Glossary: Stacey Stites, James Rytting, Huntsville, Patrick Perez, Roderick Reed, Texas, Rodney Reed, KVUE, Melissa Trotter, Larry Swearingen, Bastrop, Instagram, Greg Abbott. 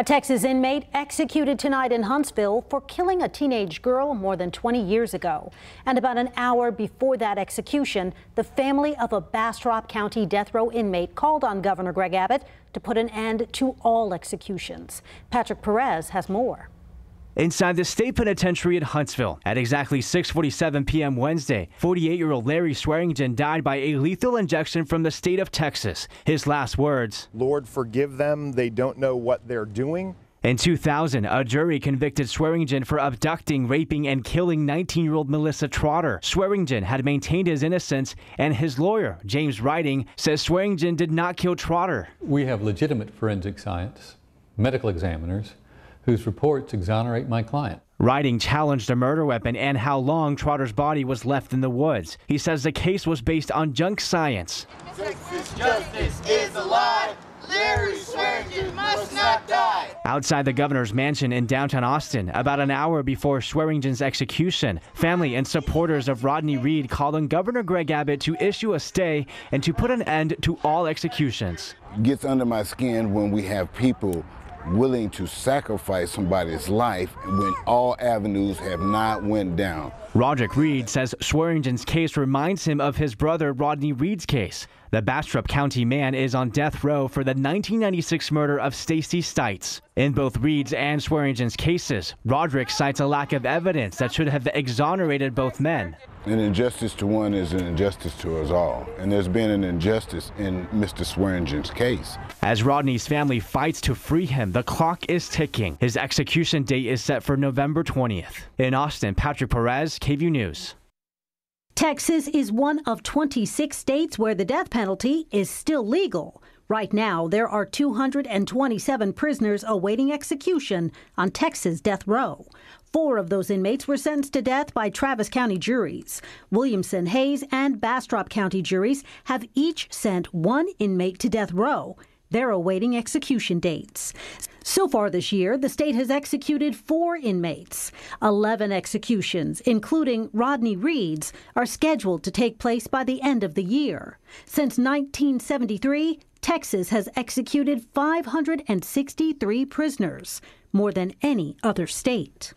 A Texas inmate executed tonight in Huntsville for killing a teenage girl more than 20 years ago. And about an hour before that execution, the family of a Bastrop County death row inmate called on Governor Greg Abbott to put an end to all executions. Patrick Perez has more. Inside the state penitentiary at Huntsville, at exactly 6:47 p.m. Wednesday, 48-year-old Larry Swearingen died by a lethal injection from the state of Texas. His last words, "Lord, forgive them. They don't know what they're doing." In 2000, a jury convicted Swearingen for abducting, raping, and killing 19-year-old Melissa Trotter. Swearingen had maintained his innocence, and his lawyer, James Rytting, says Swearingen did not kill Trotter. We have legitimate forensic science, medical examiners, whose reports exonerate my client. Rytting challenged a murder weapon and how long Trotter's body was left in the woods. He says the case was based on junk science. Texas justice is alive. Larry Swearingen must not die. Outside the governor's mansion in downtown Austin, about an hour before Swearingen's execution, family and supporters of Rodney Reed called on Governor Greg Abbott to issue a stay and to put an end to all executions. It gets under my skin when we have people willing to sacrifice somebody's life when all avenues have not went down. Roderick Reed says Swearingen's case reminds him of his brother Rodney Reed's case. The Bastrop County man is on death row for the 1996 murder of Stacey Stites. In both Reed's and Swearingen's cases, Roderick cites a lack of evidence that should have exonerated both men. An injustice to one is an injustice to us all, and there's been an injustice in Mr. Swearingen's case. As Rodney's family fights to free him, the clock is ticking. His execution date is set for November 20th. In Austin, Patrick Perez, KVUE News. Texas is one of 26 states where the death penalty is still legal. Right now, there are 227 prisoners awaiting execution on Texas death row. 4 of those inmates were sentenced to death by Travis County juries. Williamson, Hayes, and Bastrop County juries have each sent 1 inmate to death row. They're awaiting execution dates. So far this year, the state has executed 4 inmates. 11 executions, including Rodney Reed's, are scheduled to take place by the end of the year. Since 1973, Texas has executed 563 prisoners, more than any other state.